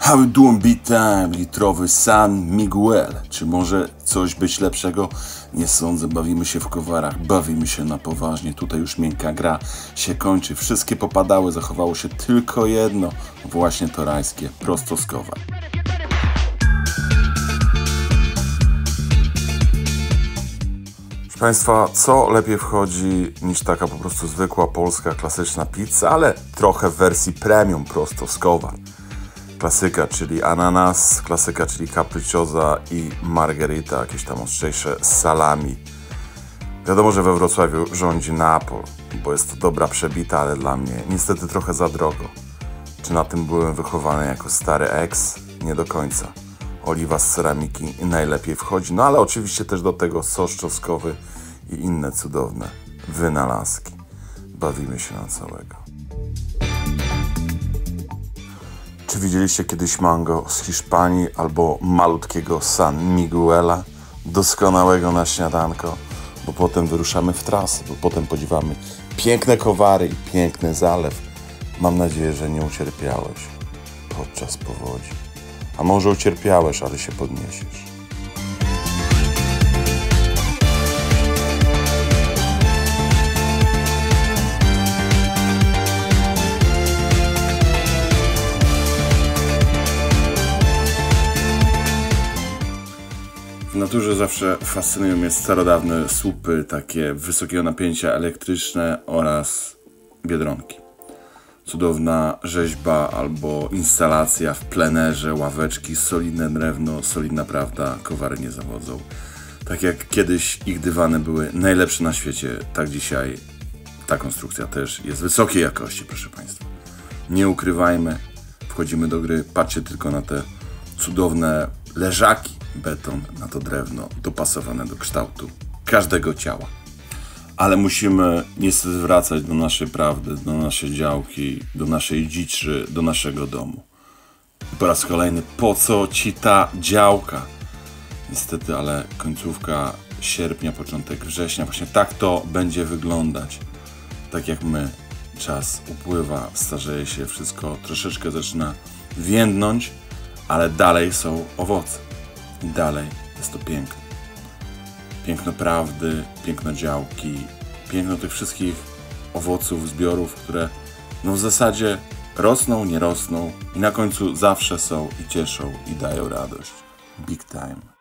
How you doing, Big Time? Litrowy San Miguel. Czy może coś być lepszego? Nie sądzę, bawimy się w Kowarach, bawimy się na poważnie. Tutaj już miękka gra się kończy. Wszystkie popadały, zachowało się tylko jedno. Właśnie to rajskie, prosto z Kowar. Proszę Państwa, co lepiej wchodzi niż taka po prostu zwykła polska, klasyczna pizza, ale trochę w wersji premium, prosto z Kowar. Klasyka, czyli ananas, klasyka, czyli capricciosa i margherita, jakieś tam ostrzejsze salami. Wiadomo, że we Wrocławiu rządzi Napol, bo jest to dobra przebita, ale dla mnie niestety trochę za drogo. Czy na tym byłem wychowany jako stary ex? Nie do końca. Oliwa z ceramiki najlepiej wchodzi, no ale oczywiście też do tego sos czosnkowy i inne cudowne wynalazki. Bawimy się na całego. Czy widzieliście kiedyś mango z Hiszpanii albo malutkiego San Miguela? Doskonałego na śniadanko, bo potem wyruszamy w trasę, bo potem podziwiamy piękne Kowary i piękny zalew. Mam nadzieję, że nie ucierpiałeś podczas powodzi. A może ucierpiałeś, ale się podniesiesz. W naturze zawsze fascynują mnie starodawne słupy, takie wysokiego napięcia elektryczne oraz biedronki. Cudowna rzeźba albo instalacja w plenerze, ławeczki, solidne drewno, solidna prawda, Kowary nie zawodzą. Tak jak kiedyś ich dywany były najlepsze na świecie, tak dzisiaj ta konstrukcja też jest wysokiej jakości, proszę Państwa. Nie ukrywajmy, wchodzimy do gry, patrzcie tylko na te cudowne leżaki. Beton na to drewno dopasowane do kształtu każdego ciała. Ale musimy niestety wracać do naszej prawdy, do naszej działki, do naszej dziczy, do naszego domu. I po raz kolejny, po co ci ta działka? Niestety, ale końcówka sierpnia, początek września, właśnie tak to będzie wyglądać. Tak jak my, czas upływa, starzeje się, wszystko troszeczkę zaczyna więdnąć, ale dalej są owoce. I dalej jest to piękno. Piękno prawdy, piękno działki, piękno tych wszystkich owoców, zbiorów, które no w zasadzie rosną, nie rosną i na końcu zawsze są i cieszą i dają radość. Big Time.